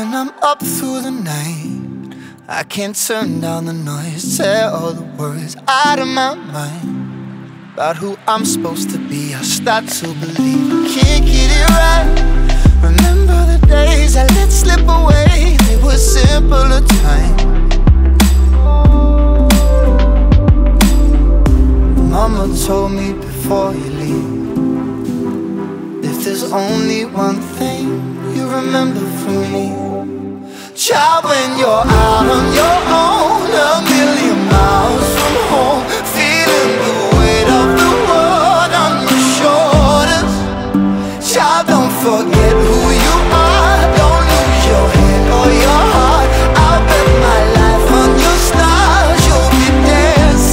and I'm up through the night. I can't turn down the noise, tear all the worries out of my mind about who I'm supposed to be. I start to believe I can't get it right. Remember the days I let slip away, they were simpler times. Mama told me before you leave, if there's only one thing you remember from me, child, when you're out on your own, a million miles from home, feeling the weight of the world on your shoulders, child, don't forget who you are. Don't lose your head or your heart. I'll bet my life on your stars. You'll be dancing,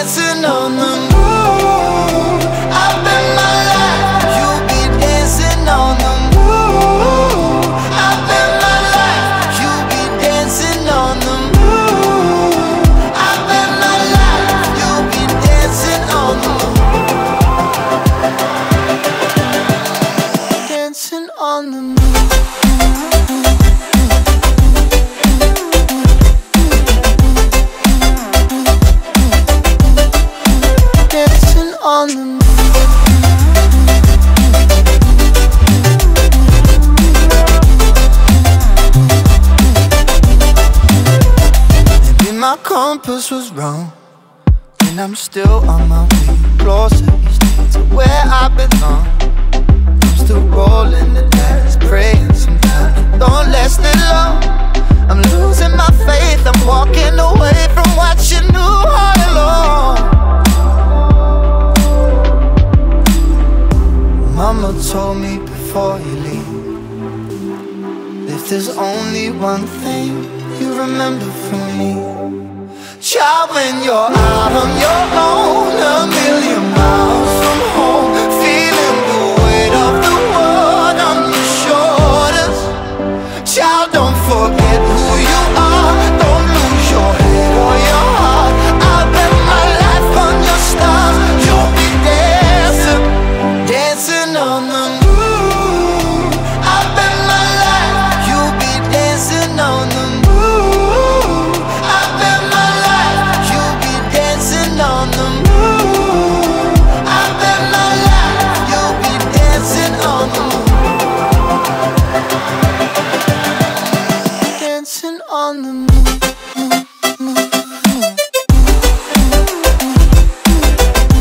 dancing on the moon. I'll bet my life. You'll be dancing on the moon. I'll bet my life. You'll be dancing on the moon. I'll bet my life. You'll be dancing on the moon. Dancing on the moon. Dancing on the moon. Maybe my compass was wrong, and I'm still on my way, closer each day to where I belong. Still rolling the dice, praying sometimes it don't last that long. I'm losing my faith, I'm walking away from what you knew all along. Mama told me before you leave, if there's only one thing you remember from me, child, when you're out on your own, a million miles from home, feeling the weight of the world on your shoulders, child, don't forget who you are. Don't lose your head or your heart. I'll bet my life on your stars. You'll be dancing, dancing on the moon. I'll bet my life. You'll be dancing on the moon. I'll bet my life. You'll be dancing on the moon. I'll bet my life. You'll be dancing on the moon. Dancing on the moon.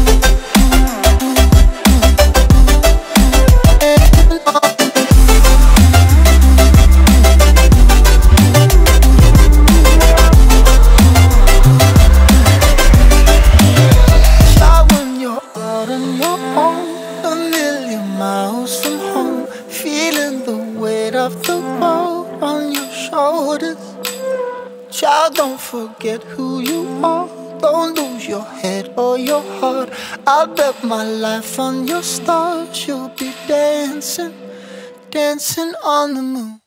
Child, when you're out on your own, a million miles from home, feeling the weight of the world on your shoulders, child, don't forget who you are. Don't lose your head or your heart. I'll bet my life on your stars. You'll be dancing, dancing on the moon.